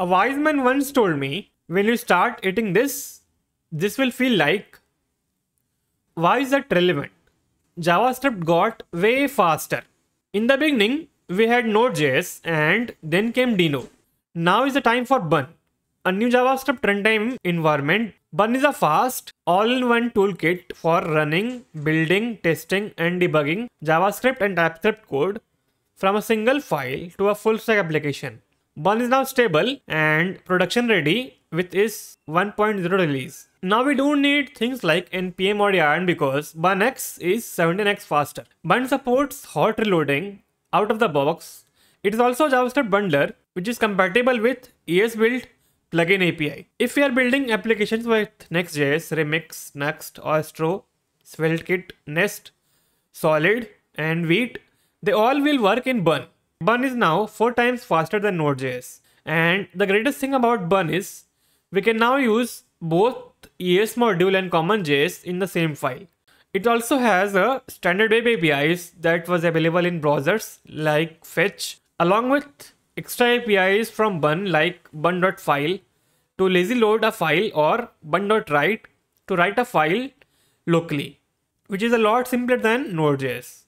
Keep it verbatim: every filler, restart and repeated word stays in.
A wise man once told me, when you start eating this, this will feel like. Why is that relevant? JavaScript got way faster. In the beginning, we had Node.js and then came Deno. Now is the time for Bun, a new JavaScript runtime environment. Bun is a fast, all-in-one toolkit for running, building, testing, and debugging JavaScript and TypeScript code from a single file to a full-stack application. Bun is now stable and production ready with its one point oh release. Now we don't need things like N P M or Yarn because Bun X is seventeen X faster. Bun supports hot reloading out of the box. It is also a JavaScript bundler which is compatible with E S build plugin A P I. If we are building applications with Next.js, Remix, Next, Astro, SvelteKit, Nest, Solid, and Vite, they all will work in Bun. Bun is now four times faster than Node.js, and the greatest thing about Bun is we can now use both E S module and CommonJS in the same file. It also has a standard web A P Is that was available in browsers like Fetch, along with extra A P Is from Bun like bun.file to lazy load a file or bun.write to write a file locally, which is a lot simpler than Node.js.